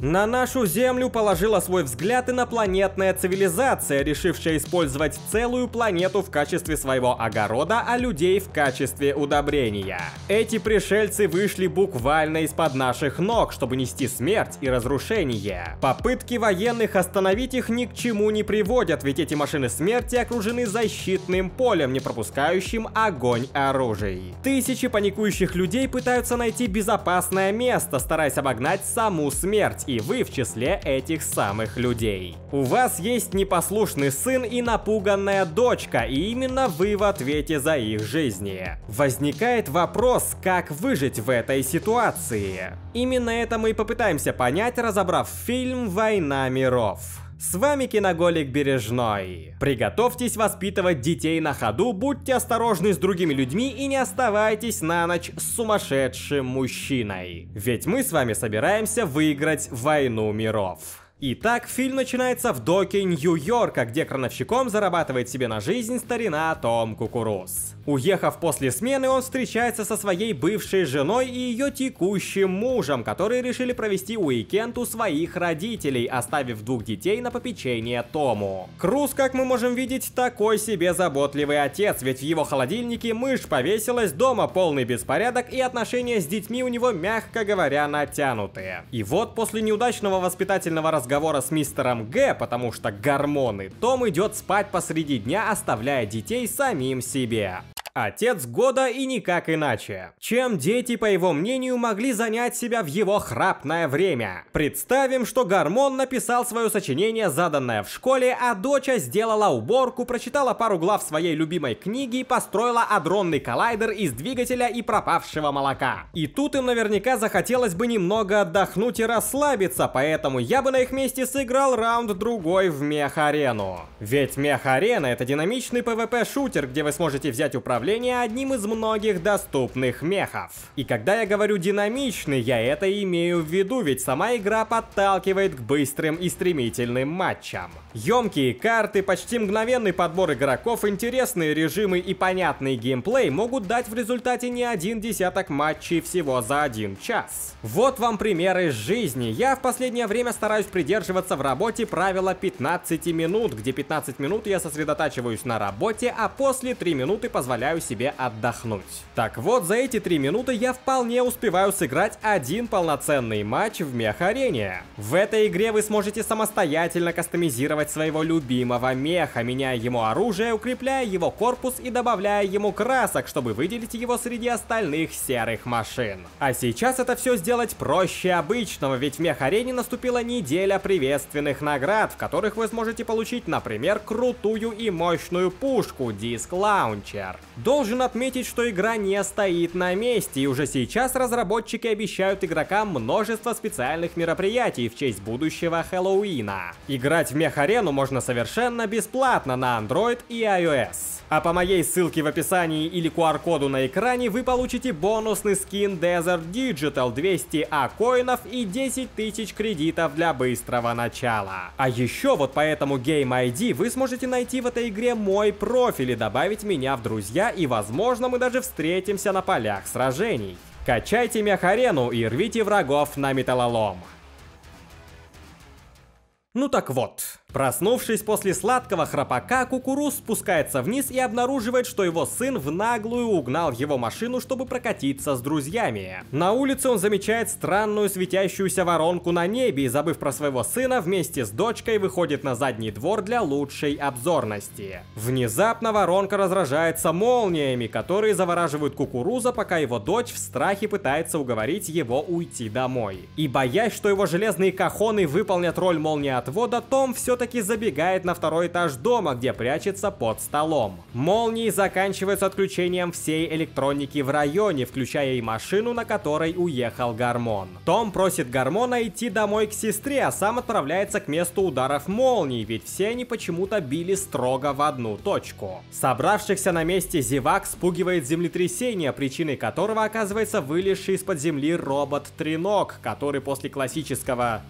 На нашу Землю положила свой взгляд инопланетная цивилизация, решившая использовать целую планету в качестве своего огорода, а людей в качестве удобрения. Эти пришельцы вышли буквально из-под наших ног, чтобы нести смерть и разрушение. Попытки военных остановить их ни к чему не приводят, ведь эти машины смерти окружены защитным полем, не пропускающим огонь оружий. Тысячи паникующих людей пытаются найти безопасное место, стараясь обогнать саму смерть. И вы в числе этих самых людей. У вас есть непослушный сын и напуганная дочка, и именно вы в ответе за их жизни. Возникает вопрос, как выжить в этой ситуации. Именно это мы и попытаемся понять, разобрав фильм «Война миров». С вами Киноголик Бережной. Приготовьтесь воспитывать детей на ходу, будьте осторожны с другими людьми и не оставайтесь на ночь с сумасшедшим мужчиной. Ведь мы с вами собираемся выиграть войну миров. Итак, фильм начинается в доке Нью-Йорка, где крановщиком зарабатывает себе на жизнь старина Том Кукуруз. Уехав после смены, он встречается со своей бывшей женой и ее текущим мужем, которые решили провести уикенд у своих родителей, оставив двух детей на попечение Тому. Круз, как мы можем видеть, такой себе заботливый отец, ведь в его холодильнике мышь повесилась, дома полный беспорядок и отношения с детьми у него, мягко говоря, натянутые. И вот после неудачного воспитательного разговора с мистером Г, потому что гормоны, Том идет спать посреди дня, оставляя детей самим себе. Отец года и никак иначе. Чем дети, по его мнению, могли занять себя в его храпное время? Представим, что Гормон написал свое сочинение, заданное в школе, а доча сделала уборку, прочитала пару глав своей любимой книги и построила адронный коллайдер из двигателя и пропавшего молока. И тут им наверняка захотелось бы немного отдохнуть и расслабиться, поэтому я бы на их месте сыграл раунд-другой в МехАрену. Ведь МехАрена — это динамичный PvP-шутер, где вы сможете взять управление одним из многих доступных мехов. И когда я говорю динамичный, я это имею в виду, ведь сама игра подталкивает к быстрым и стремительным матчам. Ёмкие карты, почти мгновенный подбор игроков, интересные режимы и понятный геймплей могут дать в результате не один десяток матчей всего за один час. Вот вам пример из жизни. Я в последнее время стараюсь придерживаться в работе правила 15 минут, где 15 минут я сосредотачиваюсь на работе, а после 3 минуты позволяю себе отдохнуть. Так вот, за эти 3 минуты я вполне успеваю сыграть один полноценный матч в МехАрене. В этой игре вы сможете самостоятельно кастомизировать своего любимого меха, меняя ему оружие, укрепляя его корпус и добавляя ему красок, чтобы выделить его среди остальных серых машин. А сейчас это все сделать проще обычного, ведь в МехАрене наступила неделя приветственных наград, в которых вы сможете получить, например, крутую и мощную пушку — диск-лаунчер. Должен отметить, что игра не стоит на месте, и уже сейчас разработчики обещают игрокам множество специальных мероприятий в честь будущего Хэллоуина. Играть в МехАрену можно совершенно бесплатно на Android и iOS. А по моей ссылке в описании или QR-коду на экране вы получите бонусный скин Desert Digital, 200 А-коинов и 10 тысяч кредитов для быстрого начала. А еще вот по этому Game ID вы сможете найти в этой игре мой профиль и добавить меня в друзья, и, возможно, мы даже встретимся на полях сражений. Качайте МехАрену и рвите врагов на металлолом. Ну так вот. Проснувшись после сладкого храпака, Кукуруз спускается вниз и обнаруживает, что его сын в наглую угнал его машину, чтобы прокатиться с друзьями. На улице он замечает странную светящуюся воронку на небе и, забыв про своего сына, вместе с дочкой выходит на задний двор для лучшей обзорности. Внезапно воронка разражается молниями, которые завораживают Кукуруза, пока его дочь в страхе пытается уговорить его уйти домой. И боясь, что его железные кахоны выполнят роль молниеотвода, Том все-таки забегает на второй этаж дома, где прячется под столом. Молнии заканчиваются отключением всей электроники в районе, включая и машину, на которой уехал Гормон. Том просит Гормона идти домой к сестре, а сам отправляется к месту ударов молний, ведь все они почему-то били строго в одну точку. Собравшихся на месте зевак спугивает землетрясение, причиной которого оказывается вылезший из-под земли робот-тренок, который после классического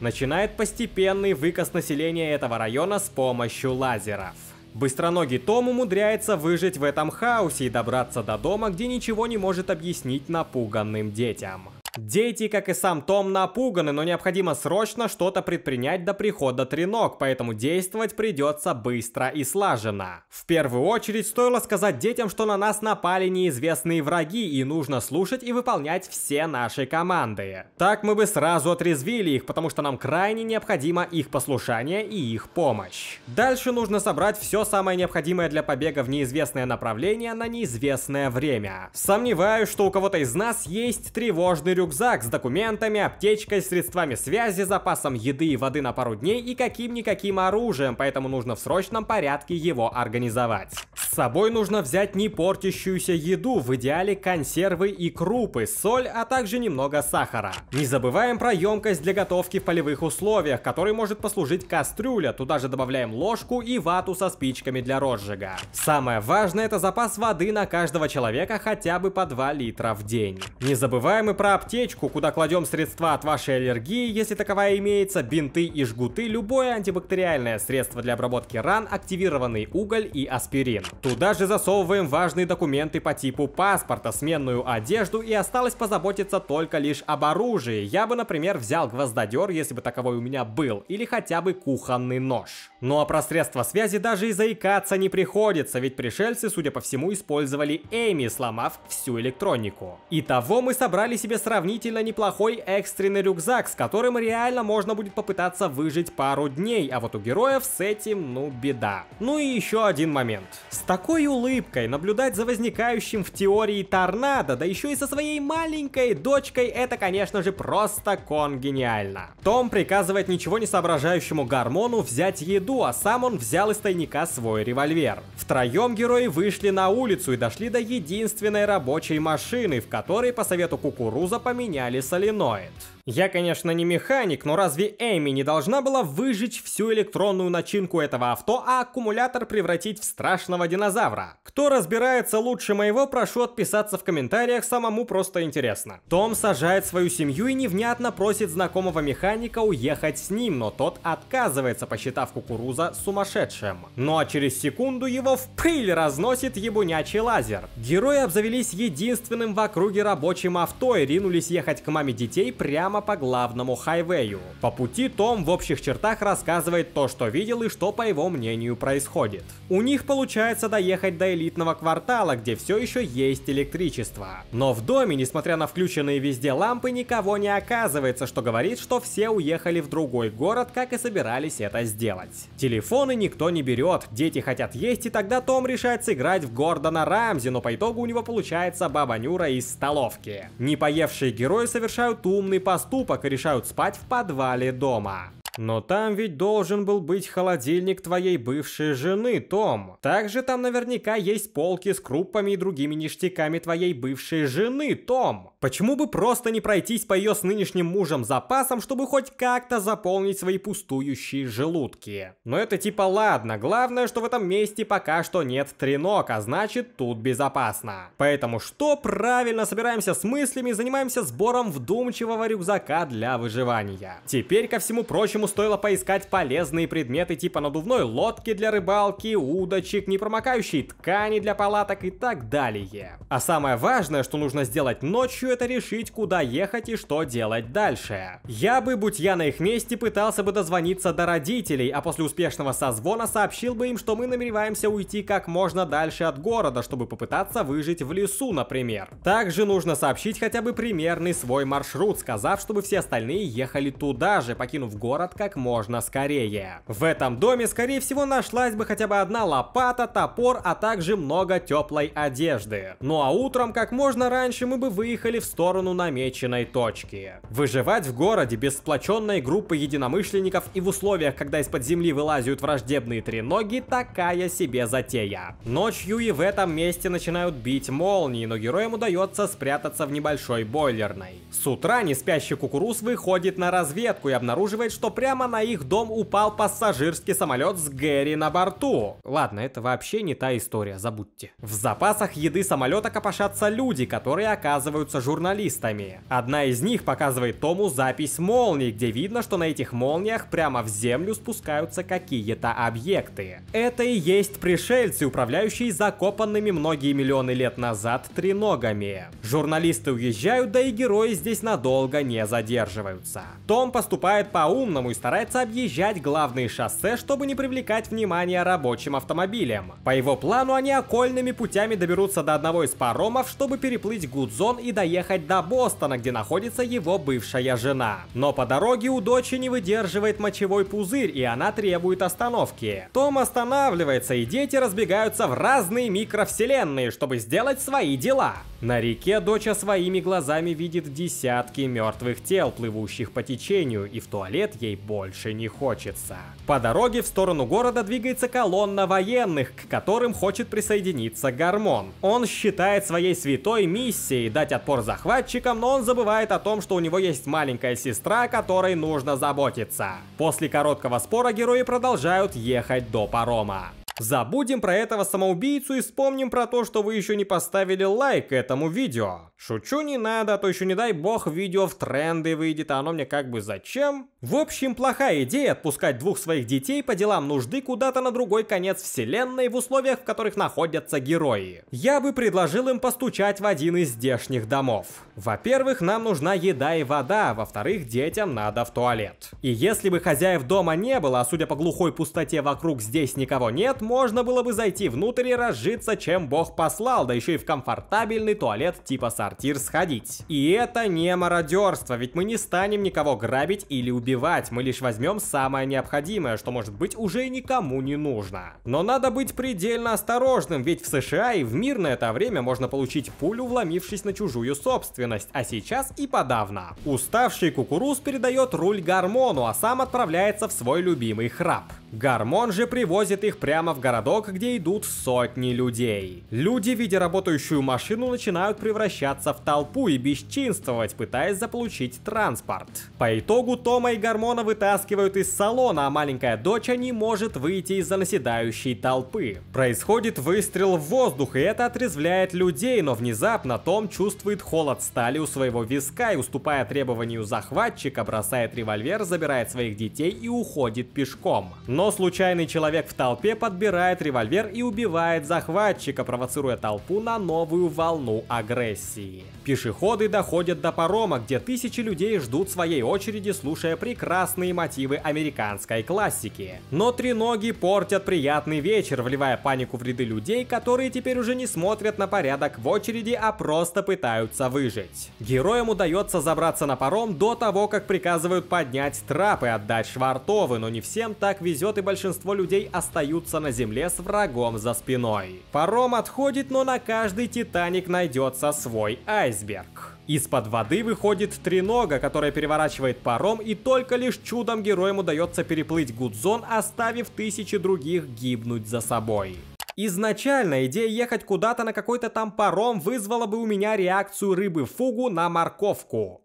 начинает постепенный выкос населения этого района с помощью лазеров. Быстроногий Том умудряется выжить в этом хаосе и добраться до дома, где ничего не может объяснить напуганным детям. Дети, как и сам Том, напуганы, но необходимо срочно что-то предпринять до прихода треног, поэтому действовать придется быстро и слаженно. В первую очередь стоило сказать детям, что на нас напали неизвестные враги и нужно слушать и выполнять все наши команды. Так мы бы сразу отрезвили их, потому что нам крайне необходимо их послушание и их помощь. Дальше нужно собрать все самое необходимое для побега в неизвестное направление на неизвестное время. Сомневаюсь, что у кого-то из нас есть тревожный рюкзак с документами, аптечкой, средствами связи, запасом еды и воды на пару дней и каким-никаким оружием, поэтому нужно в срочном порядке его организовать. С собой нужно взять не портящуюся еду, в идеале консервы и крупы, соль, а также немного сахара. Не забываем про емкость для готовки в полевых условиях, которой может послужить кастрюля, туда же добавляем ложку и вату со спичками для розжига. Самое важное — это запас воды на каждого человека хотя бы по 2 литра в день. Не забываем и про аптечку, куда кладем средства от вашей аллергии, если таковая имеется, бинты и жгуты, любое антибактериальное средство для обработки ран, активированный уголь и аспирин. Туда же засовываем важные документы по типу паспорта, сменную одежду, и осталось позаботиться только лишь об оружии. Я бы, например, взял гвоздодер, если бы таковой у меня был, или хотя бы кухонный нож. Ну а про средства связи даже и заикаться не приходится, ведь пришельцы, судя по всему, использовали Эми, сломав всю электронику. Итого мы собрали себе сравнительно неплохой экстренный рюкзак, с которым реально можно будет попытаться выжить пару дней, а вот у героев с этим, ну, беда. Ну и еще один момент. С такой улыбкой наблюдать за возникающим в теории торнадо, да еще и со своей маленькой дочкой, это, конечно же, просто конгениально. Том приказывает ничего не соображающему гормону взять еду, а сам он взял из тайника свой револьвер. Втроем герои вышли на улицу и дошли до единственной рабочей машины, в которой по совету кукуруза поменяли соленоид. Я, конечно, не механик, но разве Эми не должна была выжечь всю электронную начинку этого авто, а аккумулятор превратить в страшного динозавра? Кто разбирается лучше моего, прошу отписаться в комментариях, самому просто интересно. Том сажает свою семью и невнятно просит знакомого механика уехать с ним, но тот отказывается, посчитав кукуруза сумасшедшим. Ну а через секунду его в пыль разносит ебунячий лазер. Герои обзавелись единственным в округе рабочим авто и ринулись ехать к маме детей прямо по главному хайвею. По пути Том в общих чертах рассказывает то, что видел и что, по его мнению, происходит. У них получается доехать до элитного квартала, где все еще есть электричество. Но в доме, несмотря на включенные везде лампы, никого не оказывается, что говорит, что все уехали в другой город, как и собирались это сделать. Телефоны никто не берет, дети хотят есть, и тогда Том решает сыграть в Гордона Рамзи, но по итогу у него получается баба Нюра из столовки. Не поевшие герои совершают умный поступок и решают спать в подвале дома. Но там ведь должен был быть холодильник твоей бывшей жены, Том. Также там наверняка есть полки с крупами и другими ништяками твоей бывшей жены, Том. Почему бы просто не пройтись по ее с нынешним мужем запасам, чтобы хоть как-то заполнить свои пустующие желудки? Но это типа ладно, главное, что в этом месте пока что нет треног, а значит тут безопасно. Поэтому что правильно, собираемся с мыслями, занимаемся сбором вдумчивого рюкзака для выживания. Теперь ко всему прочему стоило поискать полезные предметы типа надувной лодки для рыбалки, удочек, непромокающей ткани для палаток и так далее. А самое важное, что нужно сделать ночью, это решить, куда ехать и что делать дальше. Я бы, будь я на их месте, пытался бы дозвониться до родителей, а после успешного созвона сообщил бы им, что мы намереваемся уйти как можно дальше от города, чтобы попытаться выжить в лесу, например. Также нужно сообщить хотя бы примерный свой маршрут, сказав, чтобы все остальные ехали туда же, покинув город как можно скорее. В этом доме, скорее всего, нашлась бы хотя бы одна лопата, топор, а также много теплой одежды. Ну а утром, как можно раньше, мы бы выехали в сторону намеченной точки. Выживать в городе без сплоченной группы единомышленников и в условиях, когда из-под земли вылазят враждебные треноги, такая себе затея. Ночью и в этом месте начинают бить молнии, но героям удается спрятаться в небольшой бойлерной. С утра неспящий кукуруз выходит на разведку и обнаруживает, что прямо на их дом упал пассажирский самолет с Гэри на борту. Ладно, это вообще не та история, забудьте. В запасах еды самолета копошатся люди, которые оказываются журналистами. Одна из них показывает Тому запись молний, где видно, что на этих молниях прямо в землю спускаются какие-то объекты. Это и есть пришельцы, управляющие закопанными многие миллионы лет назад треногами. Журналисты уезжают, да и герои здесь надолго не задерживаются. Том поступает по-умному и старается объезжать главные шоссе, чтобы не привлекать внимание рабочим автомобилям. По его плану они окольными путями доберутся до одного из паромов, чтобы переплыть Гудзон и доехать до Бостона, где находится его бывшая жена. Но по дороге у дочери не выдерживает мочевой пузырь, и она требует остановки. Том останавливается, и дети разбегаются в разные микровселенные, чтобы сделать свои дела. На реке доча своими глазами видит десятки мертвых тел, плывущих по течению, и в туалет ей больше не хочется. По дороге в сторону города двигается колонна военных, к которым хочет присоединиться Гормон. Он считает своей святой миссией дать отпор захватчикам, но он забывает о том, что у него есть маленькая сестра, о которой нужно заботиться. После короткого спора герои продолжают ехать до парома. Забудем про этого самоубийцу и вспомним про то, что вы еще не поставили лайк этому видео. Шучу, не надо, а то еще не дай бог видео в тренды выйдет, а оно мне как бы зачем? В общем, плохая идея отпускать двух своих детей по делам нужды куда-то на другой конец вселенной в условиях, в которых находятся герои. Я бы предложил им постучать в один из здешних домов. Во-первых, нам нужна еда и вода, во-вторых, детям надо в туалет. И если бы хозяев дома не было, а судя по глухой пустоте вокруг здесь никого нет, можно было бы зайти внутрь и разжиться, чем бог послал, да еще и в комфортабельный туалет типа сортир сходить. И это не мародерство, ведь мы не станем никого грабить или убивать, мы лишь возьмем самое необходимое, что может быть уже и никому не нужно. Но надо быть предельно осторожным, ведь в США и в мир на это время можно получить пулю, вломившись на чужую собственность, а сейчас и подавно. Уставший кукуруз передает руль Гормону, а сам отправляется в свой любимый храп. Гормон же привозит их прямо в городок, где идут сотни людей. Люди, видя работающую машину, начинают превращаться в толпу и бесчинствовать, пытаясь заполучить транспорт. По итогу Тома и Гормона вытаскивают из салона, а маленькая доча не может выйти из-за наседающей толпы. Происходит выстрел в воздух, и это отрезвляет людей, но внезапно Том чувствует холод стали у своего виска и, уступая требованию захватчика, бросает револьвер, забирает своих детей и уходит пешком. Но случайный человек в толпе подбирает револьвер и убивает захватчика, провоцируя толпу на новую волну агрессии. Пешеходы доходят до парома, где тысячи людей ждут своей очереди, слушая прекрасные мотивы американской классики. Но треноги портят приятный вечер, вливая панику в ряды людей, которые теперь уже не смотрят на порядок в очереди, а просто пытаются выжить. Героям удается забраться на паром до того, как приказывают поднять трап и отдать швартовы, но не всем так везет, и большинство людей остаются на земле с врагом за спиной. Паром отходит, но на каждый Титаник найдется свой айсберг. Из-под воды выходит тренога, которая переворачивает паром, и только лишь чудом героям удается переплыть Гудзон, оставив тысячи других гибнуть за собой. Изначально идея ехать куда-то на какой-то там паром вызвала бы у меня реакцию рыбы фугу на морковку.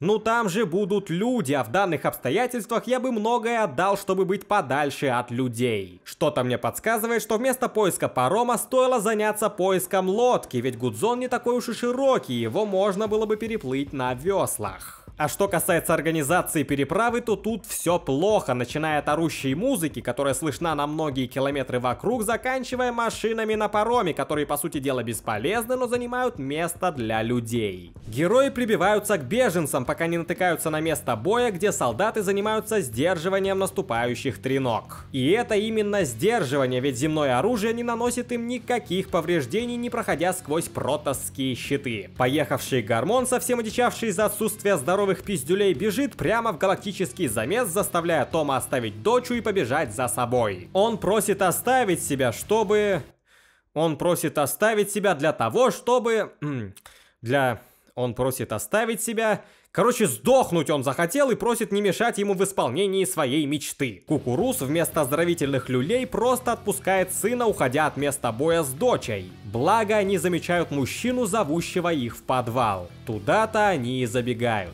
Ну там же будут люди, а в данных обстоятельствах я бы многое отдал, чтобы быть подальше от людей. Что-то мне подсказывает, что вместо поиска парома стоило заняться поиском лодки, ведь Гудзон не такой уж и широкий, его можно было бы переплыть на веслах. А что касается организации переправы, то тут все плохо, начиная от орущей музыки, которая слышна на многие километры вокруг, заканчивая машинами на пароме, которые по сути дела бесполезны, но занимают место для людей. Герои прибиваются к беженцам, пока не натыкаются на место боя, где солдаты занимаются сдерживанием наступающих треног. И это именно сдерживание, ведь земное оружие не наносит им никаких повреждений, не проходя сквозь протосские щиты. Поехавший Гормон, совсем одичавший из-за отсутствия здоровья пиздюлей, бежит прямо в галактический замес, заставляя Тома оставить дочу и побежать за собой. Он просит оставить себя для того, чтобы... Короче, сдохнуть он захотел и просит не мешать ему в исполнении своей мечты. Кукуруз вместо оздоровительных люлей просто отпускает сына, уходя от места боя с дочей. Благо, они замечают мужчину, зовущего их в подвал. Туда-то они и забегают.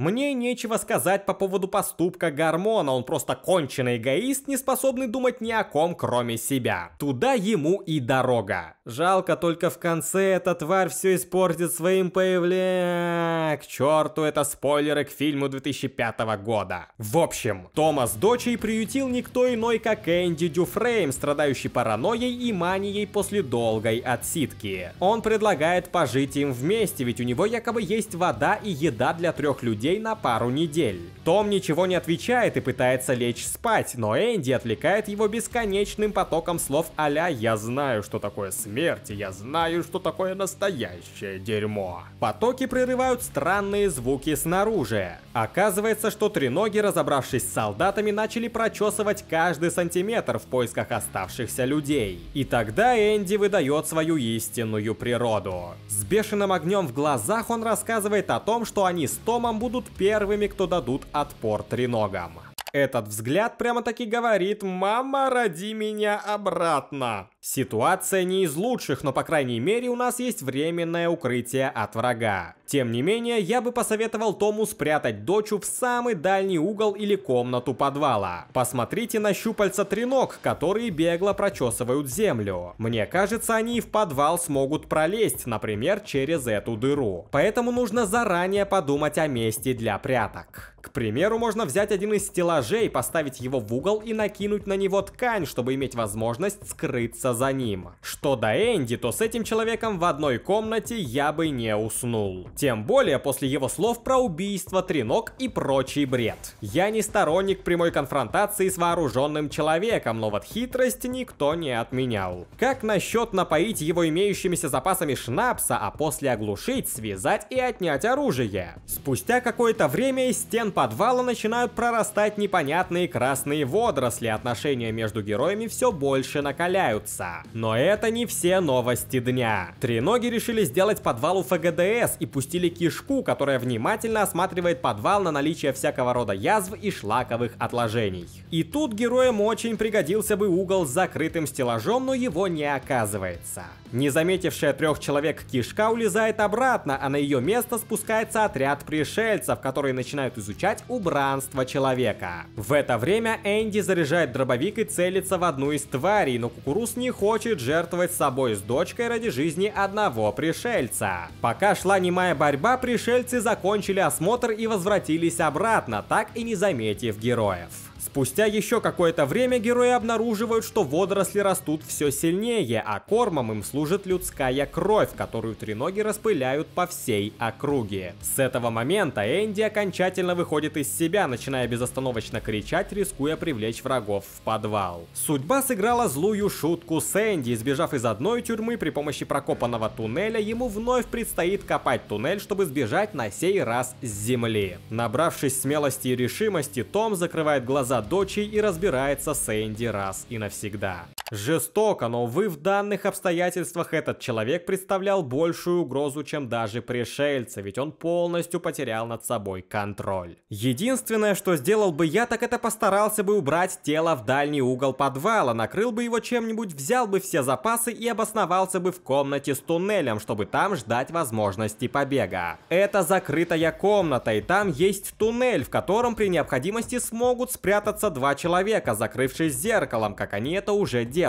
Мне нечего сказать по поводу поступка Гормона, он просто конченый эгоист, не способный думать ни о ком, кроме себя. Туда ему и дорога. Жалко только в конце эта тварь все испортит своим появлением. К черту, это спойлеры к фильму 2005 года. В общем, Тома с дочей приютил никто иной, как Энди Дюфрейн, страдающий паранойей и манией после долгой отсидки. Он предлагает пожить им вместе, ведь у него якобы есть вода и еда для 3 людей на пару недель. Том ничего не отвечает и пытается лечь спать, но Энди отвлекает его бесконечным потоком слов а-ля «Я знаю, что такое смерть, я знаю, что такое настоящее дерьмо». Потоки прерывают странные звуки снаружи. Оказывается, что треноги, разобравшись с солдатами, начали прочесывать каждый сантиметр в поисках оставшихся людей. И тогда Энди выдает свою истинную природу. С бешеным огнем в глазах он рассказывает о том, что они с Томом будут первыми, кто дадут отпор треногам. Этот взгляд прямо-таки говорит: «Мама, роди меня обратно». Ситуация не из лучших, но по крайней мере у нас есть временное укрытие от врага. Тем не менее, я бы посоветовал Тому спрятать дочу в самый дальний угол или комнату подвала. Посмотрите на щупальца треног, которые бегло прочесывают землю. Мне кажется, они и в подвал смогут пролезть, например, через эту дыру. Поэтому нужно заранее подумать о месте для пряток. К примеру, можно взять один из стеллажей, поставить его в угол и накинуть на него ткань, чтобы иметь возможность скрыться за ним. Что до Энди, то с этим человеком в одной комнате я бы не уснул. Тем более после его слов про убийство треног и прочий бред. Я не сторонник прямой конфронтации с вооруженным человеком, но вот хитрость никто не отменял. Как насчет напоить его имеющимися запасами шнапса, а после оглушить, связать и отнять оружие? Спустя какое-то время из стен подвала начинают прорастать непонятные красные водоросли, отношения между героями все больше накаляются. Но это не все новости дня. Треноги решили сделать подвал у ФГДС и пустили кишку, которая внимательно осматривает подвал на наличие всякого рода язв и шлаковых отложений. И тут героям очень пригодился бы угол с закрытым стеллажом, но его не оказывается. Не заметившая 3 человек кишка улезает обратно, а на ее место спускается отряд пришельцев, которые начинают изучать убранство человека. В это время Энди заряжает дробовик и целится в одну из тварей, но кукуруз не хочет жертвовать собой с дочкой ради жизни одного пришельца. Пока шла немая борьба, пришельцы закончили осмотр и возвратились обратно, так и не заметив героев. Спустя еще какое-то время герои обнаруживают, что водоросли растут все сильнее, а кормом им служит людская кровь, которую треноги распыляют по всей округе. С этого момента Энди окончательно выходит из себя, начиная безостановочно кричать, рискуя привлечь врагов в подвал. Судьба сыграла злую шутку с Энди. Сбежав из одной тюрьмы при помощи прокопанного туннеля, ему вновь предстоит копать туннель, чтобы сбежать на сей раз с земли. Набравшись смелости и решимости, Том закрывает глаза дочи и разбирается с Энди раз и навсегда. Жестоко, но, увы, в данных обстоятельствах этот человек представлял большую угрозу, чем даже пришельцы, ведь он полностью потерял над собой контроль. Единственное, что сделал бы я, так это постарался бы убрать тело в дальний угол подвала, накрыл бы его чем-нибудь, взял бы все запасы и обосновался бы в комнате с туннелем, чтобы там ждать возможности побега. Это закрытая комната, и там есть туннель, в котором при необходимости смогут спрятаться 2 человека, закрывшись зеркалом, как они это уже делали.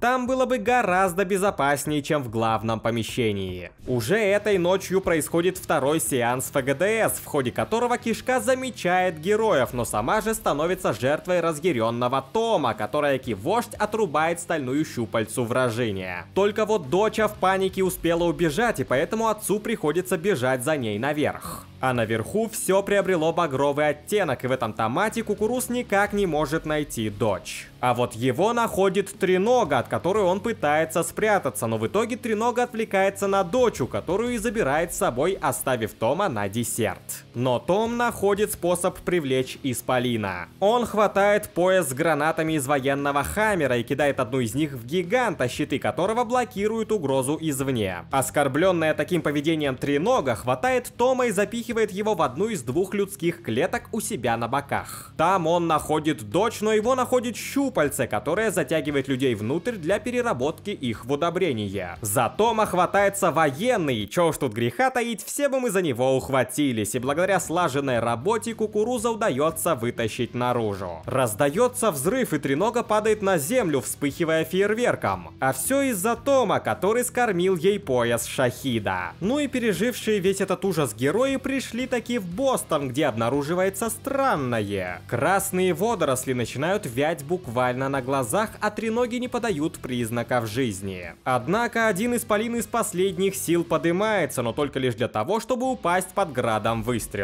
Там было бы гораздо безопаснее, чем в главном помещении. Уже этой ночью происходит второй сеанс ФГДС, в ходе которого кишка замечает героев, но сама же становится жертвой разъяренного Тома, которая-ки вождь отрубает стальную щупальцу вражине. Только вот доча в панике успела убежать, и поэтому отцу приходится бежать за ней наверх. А наверху все приобрело багровый оттенок, и в этом томате кукуруз никак не может найти дочь. А вот его находит тренога, от которой он пытается спрятаться, но в итоге тренога отвлекается на дочу, которую и забирает с собой, оставив Тома на десерт. Но Том находит способ привлечь исполина. Он хватает пояс с гранатами из военного хаммера и кидает одну из них в гиганта, щиты которого блокируют угрозу извне. Оскорбленная таким поведением тренога хватает Тома и запихивает его в одну из 2 людских клеток у себя на боках. Там он находит дочь, но его находит щуп, которая затягивает людей внутрь для переработки их в удобрение. За Тома хватается военный, чё уж тут греха таить, все бы мы за него ухватились, и благодаря благодаря слаженной работе кукуруза удается вытащить наружу. Раздается взрыв, и тренога падает на землю, вспыхивая фейерверком. А все из-за Тома, который скормил ей пояс шахида. Ну и пережившие весь этот ужас герои пришли таки в Бостон, где обнаруживается странное. Красные водоросли начинают вять буквально на глазах, а треноги не подают признаков жизни. Однако один исполин из последних сил поднимается, но только лишь для того, чтобы упасть под градом выстрелов.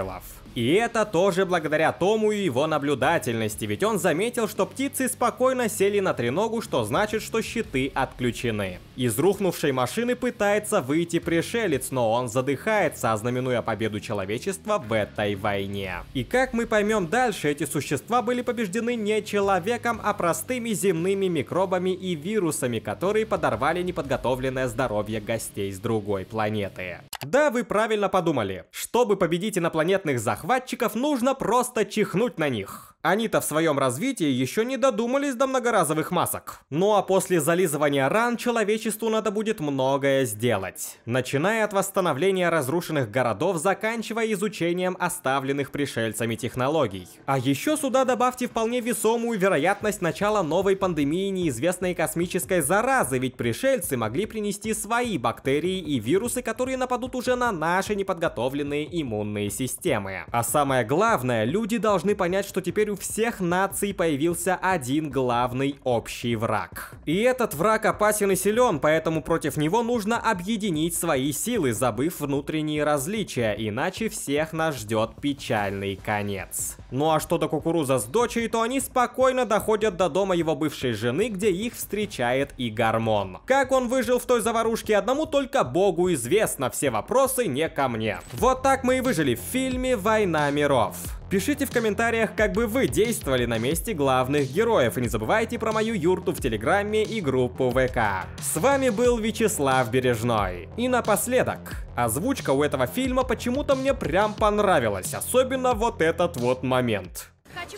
И это тоже благодаря Тому и его наблюдательности, ведь он заметил, что птицы спокойно сели на треногу, что значит, что щиты отключены. Из рухнувшей машины пытается выйти пришелец, но он задыхается, ознаменуя победу человечества в этой войне. И как мы поймем дальше, эти существа были побеждены не человеком, а простыми земными микробами и вирусами, которые подорвали неподготовленное здоровье гостей с другой планеты. Да, вы правильно подумали. Чтобы победить инопланетных захватчиков, нужно просто чихнуть на них. Они-то в своем развитии еще не додумались до многоразовых масок. Ну а после зализывания ран человечеству надо будет многое сделать. Начиная от восстановления разрушенных городов, заканчивая изучением оставленных пришельцами технологий. А еще сюда добавьте вполне весомую вероятность начала новой пандемии неизвестной космической заразы, ведь пришельцы могли принести свои бактерии и вирусы, которые нападут уже на наши неподготовленные иммунные системы. А самое главное, люди должны понять, что теперь у всех наций появился один главный общий враг. И этот враг опасен и силен, поэтому против него нужно объединить свои силы, забыв внутренние различия, иначе всех нас ждет печальный конец. Ну а что до кукуруза с дочерью, то они спокойно доходят до дома его бывшей жены, где их встречает и гормон. Как он выжил в той заварушке, одному только Богу известно, все вопросы не ко мне. Вот так мы и выжили в фильме «Война миров». Пишите в комментариях, как бы вы действовали на месте главных героев, и не забывайте про мою юрту в Телеграме и группу ВК. С вами был Вячеслав Бережной. И напоследок, озвучка у этого фильма почему-то мне прям понравилась, особенно вот этот вот момент.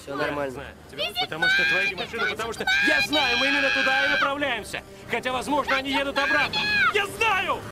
Все нормально. Потому что твои машины, потому что я знаю, мы именно туда и направляемся. Хотя, возможно, они едут обратно. Я знаю!